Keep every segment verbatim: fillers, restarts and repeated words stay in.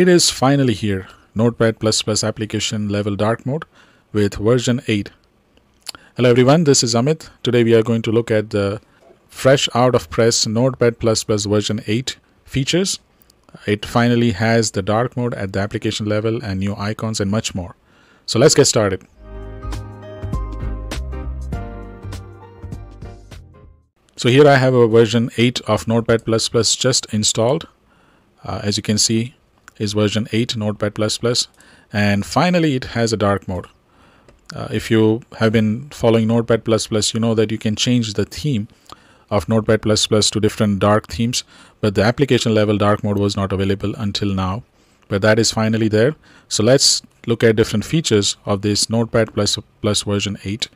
It is finally here, Notepad++ application level dark mode with version eight. Hello everyone, this is Amit. Today we are going to look at the fresh out of press Notepad++ version eight features. It finally has the dark mode at the application level and new icons and much more. So let's get started. So here I have a version eight of Notepad++ just installed. Uh, as you can see, is version eight Notepad++, and finally it has a dark mode. Uh, if you have been following Notepad++, you know that you can change the theme of Notepad++ to different dark themes, but the application level dark mode was not available until now, but that is finally there. So let's look at different features of this Notepad++ version eight.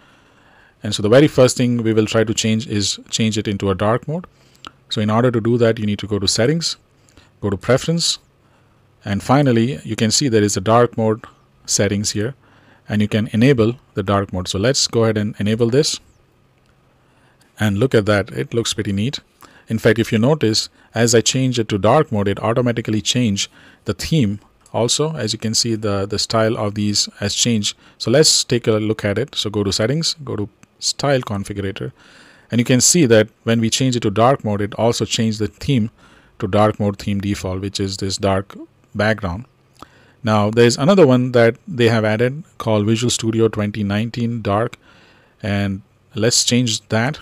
And so the very first thing we will try to change is change it into a dark mode. So in order to do that, you need to go to settings, go to preference, and finally you can see there is a dark mode settings here, and you can enable the dark mode. So let's go ahead and enable this and look at that. It looks pretty neat. In fact, if you notice, as I change it to dark mode, it automatically changed the theme. Also, as you can see, the, the style of these has changed. So let's take a look at it. So go to settings, go to style configurator, and you can see that when we change it to dark mode, it also changed the theme to dark mode theme default, which is this dark background. Now there's another one that they have added called Visual Studio twenty nineteen Dark, and let's change that.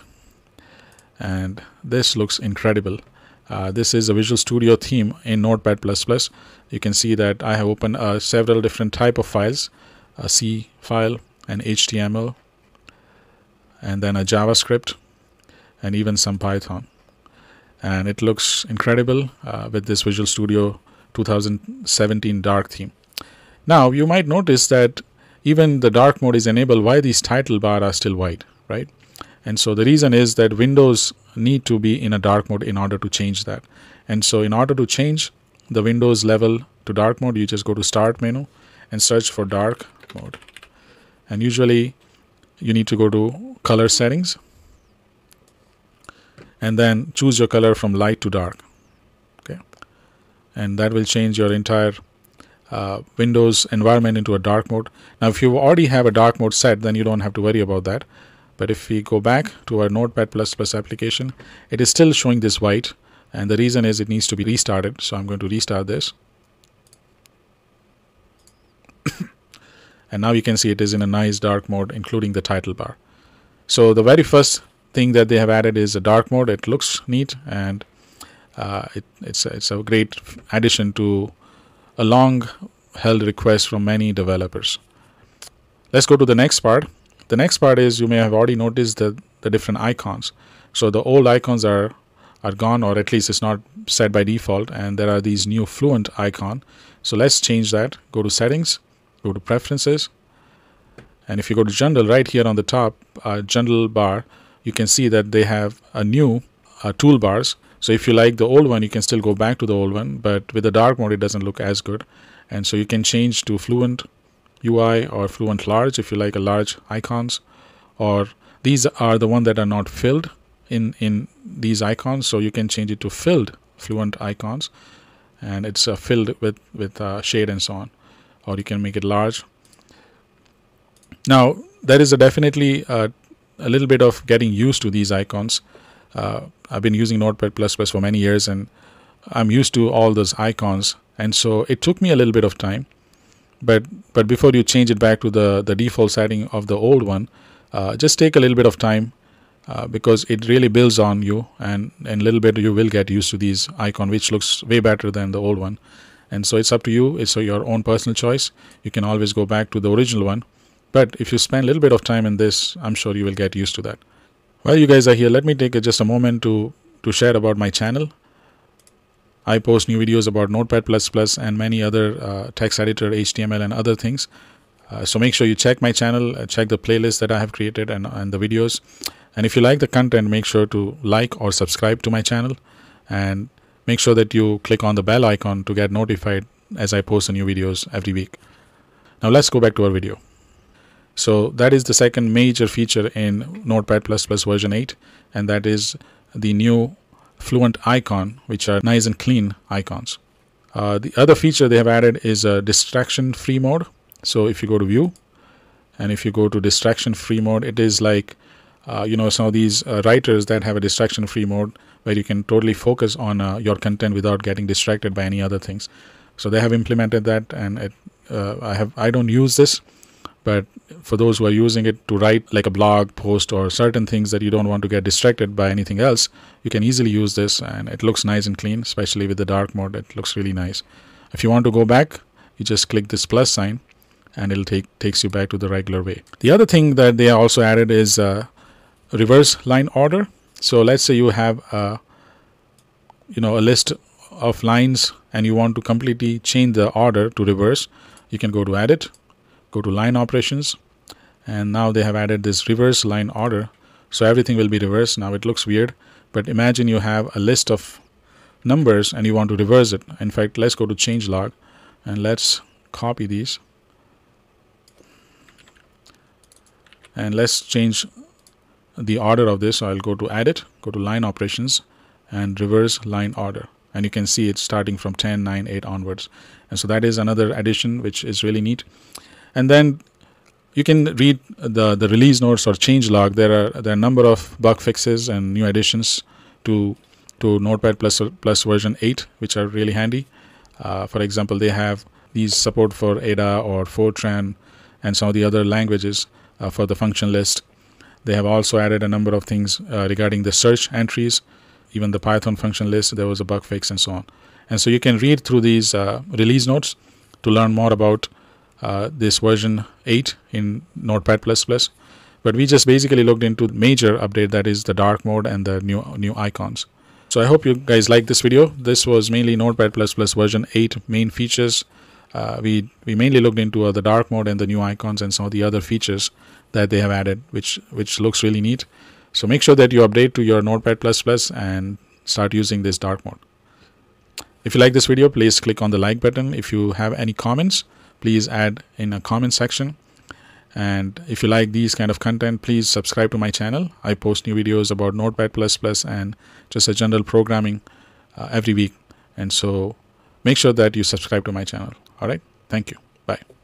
And this looks incredible. Uh, this is a Visual Studio theme in Notepad++. You can see that I have opened uh, several different type of files, a C file, an H T M L, and then a JavaScript, and even some Python. And it looks incredible uh, with this Visual Studio twenty seventeen Dark theme. Now you might notice that even the dark mode is enabled, why these title bar are still white, right? And so the reason is that Windows need to be in a dark mode in order to change that. And so in order to change the Windows level to dark mode, you just go to start menu and search for dark mode. And usually you need to go to color settings and then choose your color from light to dark. Okay, and that will change your entire uh, Windows environment into a dark mode. Now if you already have a dark mode set, then you don't have to worry about that. But if we go back to our Notepad++ application, it is still showing this white, and the reason is it needs to be restarted. So I'm going to restart this. And now you can see it is in a nice dark mode, including the title bar. So the very first thing that they have added is a dark mode. It looks neat, and uh, it, it's, it's a great addition to a long-held request from many developers. Let's go to the next part. The next part is, you may have already noticed the, the different icons. So the old icons are, are gone, or at least it's not set by default, and there are these new Fluent icon. So let's change that. Go to settings, go to preferences, and if you go to general, right here on the top, uh, general bar, you can see that they have a new uh, toolbars. So if you like the old one, you can still go back to the old one, but with the dark mode, it doesn't look as good. And so you can change to Fluent U I or Fluent Large if you like a large icons, or these are the one that are not filled in in these icons, so you can change it to filled Fluent icons, and it's uh, filled with with uh, shade and so on, or you can make it large. Now there is a definitely uh, a little bit of getting used to these icons. uh, I've been using Notepad++ for many years, and I'm used to all those icons, and so it took me a little bit of time. But but before you change it back to the, the default setting of the old one, uh, just take a little bit of time, uh, because it really builds on you, and in a little bit you will get used to these icon, which looks way better than the old one. And so it's up to you. It's your own personal choice. You can always go back to the original one. But if you spend a little bit of time in this, I'm sure you will get used to that. While you guys are here, let me take just a moment to, to share about my channel. I post new videos about Notepad++ and many other uh, text editor, H T M L and other things. Uh, so make sure you check my channel, uh, check the playlist that I have created and, and the videos. And if you like the content, make sure to like or subscribe to my channel, and make sure that you click on the bell icon to get notified as I post new videos every week. Now let's go back to our video. So that is the second major feature in Notepad++ version eight, and that is the new Fluent icon, which are nice and clean icons. Uh, the other feature they have added is a distraction free mode. So if you go to view and if you go to distraction free mode, it is like uh, you know, some of these uh, writers that have a distraction free mode where you can totally focus on uh, your content without getting distracted by any other things. So they have implemented that, and it, uh, I have I don't use this, but for those who are using it to write like a blog post or certain things that you don't want to get distracted by anything else, you can easily use this, and it looks nice and clean, especially with the dark mode. It looks really nice. If you want to go back, you just click this plus sign and it'll take takes you back to the regular way. The other thing that they also added is uh, reverse line order. So let's say you have a, you know, a list of lines and you want to completely change the order to reverse. You can go to edit, go to line operations, and now they have added this reverse line order. So everything will be reversed. Now it looks weird, but imagine you have a list of numbers and you want to reverse it. In fact, let's go to change log and let's copy these. And let's change the order of this. So I'll go to edit, go to line operations and reverse line order. And you can see it's starting from ten, nine, eight onwards. And so that is another addition which is really neat. And then you can read the, the release notes or change log. There are, there are a number of bug fixes and new additions to, to Notepad plus plus version eight, which are really handy. Uh, for example, they have these support for A D A or Fortran and some of the other languages. Uh, for the function list, they have also added a number of things uh, regarding the search entries, even the Python function list. There was a bug fix and so on. And so you can read through these uh, release notes to learn more about uh, this version eight in Notepad plus plus. But we just basically looked into the major update, that is the dark mode and the new new icons. So I hope you guys like this video. This was mainly Notepad plus plus version eight main features. Uh, we, we mainly looked into uh, the dark mode and the new icons and some of the other features that they have added, which, which looks really neat. So make sure that you update to your Notepad plus plus and start using this dark mode. If you like this video, please click on the like button. If you have any comments, please add in a comment section. And if you like these kind of content, please subscribe to my channel. I post new videos about Notepad plus plus and just a general programming uh, every week. And so make sure that you subscribe to my channel. All right. Thank you. Bye.